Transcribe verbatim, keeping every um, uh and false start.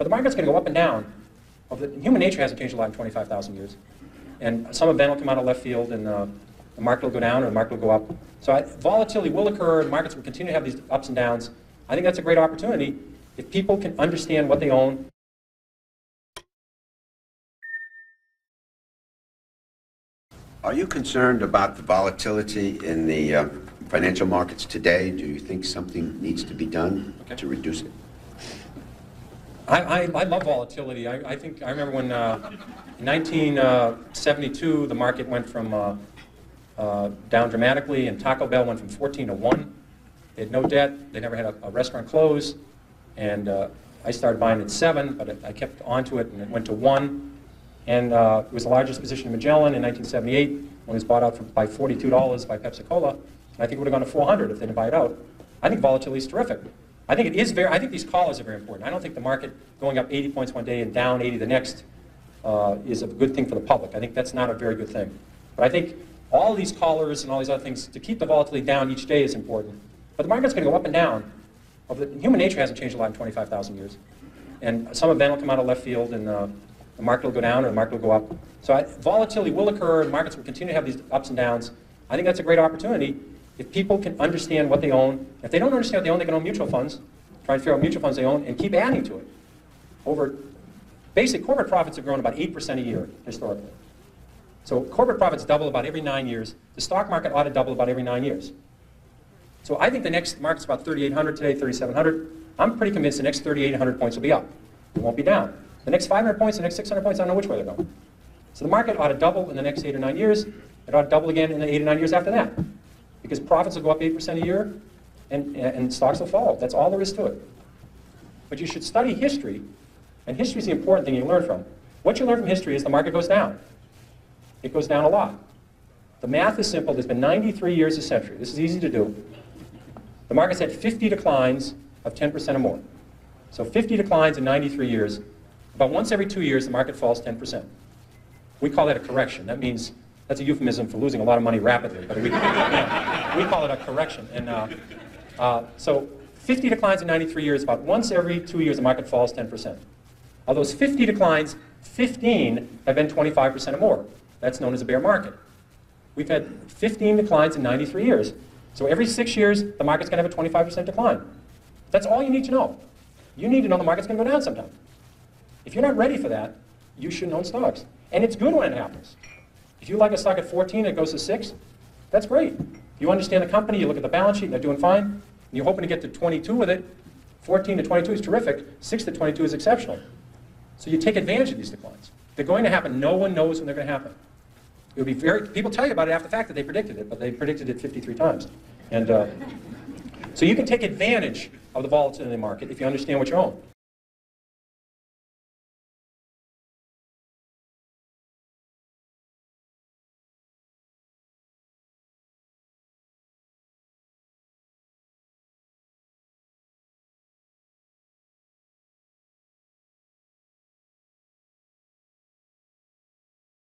But the market's going to go up and down. Well, the, human nature hasn't changed a lot in twenty-five thousand years. And some event will come out of left field, and uh, the market will go down, or the market will go up. So I, volatility will occur, and markets will continue to have these ups and downs. I think that's a great opportunity if people can understand what they own. Are you concerned about the volatility in the uh, financial markets today? Do you think something needs to be done okay. to reduce it? I, I, I love volatility. I, I think I remember when uh, in nineteen seventy-two the market went from uh, uh, down dramatically, and Taco Bell went from fourteen to one. They had no debt. They never had a, a restaurant close, and uh, I started buying at seven, but I kept onto it, and it went to one. And uh, it was the largest position in Magellan in nineteen seventy-eight when it was bought out for, by forty-two dollars by PepsiCo. I think it would have gone to four hundred dollars if they didn't buy it out. I think volatility is terrific. I think it is very. I think these collars are very important. I don't think the market going up eighty points one day and down eighty the next uh, is a good thing for the public. I think that's not a very good thing. But I think all these collars and all these other things to keep the volatility down each day is important. But the market's going to go up and down. Well, the, human nature hasn't changed a lot in twenty-five thousand years. And some event will come out of left field, and Uh, the market will go down, or the market will go up. So I, volatility will occur, and markets will continue to have these ups and downs. I think that's a great opportunity if people can understand what they own. If they don't understand what they own, they can own mutual funds, try and figure out what mutual funds they own, and keep adding to it. Over, basic corporate profits have grown about eight percent a year, historically. So corporate profits double about every nine years. The stock market ought to double about every nine years. So I think the next market's about thirty-eight hundred today, thirty-seven hundred. I'm pretty convinced the next thirty-eight hundred points will be up. It won't be down. The next five hundred points, the next six hundred points, I don't know which way they're going. So the market ought to double in the next eight or nine years. It ought to double again in the eight or nine years after that, because profits will go up eight percent a year, and, and stocks will fall. That's all there is to it. But you should study history, and history is the important thing you learn from. What you learn from history is the market goes down. It goes down a lot. The math is simple. There's been ninety-three years a century. This is easy to do. The market's had fifty declines of ten percent or more. So fifty declines in ninety-three years. About once every two years, the market falls ten percent. We call that a correction. That means, that's a euphemism for losing a lot of money rapidly, but we, you know, we call it a correction. And uh, uh, so fifty declines in ninety-three years, about once every two years, the market falls ten percent. Of those fifty declines, fifteen have been twenty-five percent or more. That's known as a bear market. We've had fifteen declines in ninety-three years. So every six years, the market's going to have a twenty-five percent decline. That's all you need to know. You need to know the market's going to go down sometime. If you're not ready for that, you shouldn't own stocks. And it's good when it happens. If you like a stock at fourteen and it goes to six, that's great. You understand the company, you look at the balance sheet, and they're doing fine, and you're hoping to get to twenty-two with it. fourteen to twenty-two is terrific. six to twenty-two is exceptional. So you take advantage of these declines. They're going to happen. No one knows when they're going to happen. It'll be very, people tell you about it after the fact that they predicted it, but they predicted it fifty-three times. And uh, so you can take advantage of the volatility in the market if you understand what you own.